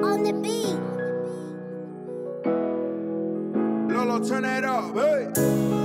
on the beat. Lolo, turn that up, hey.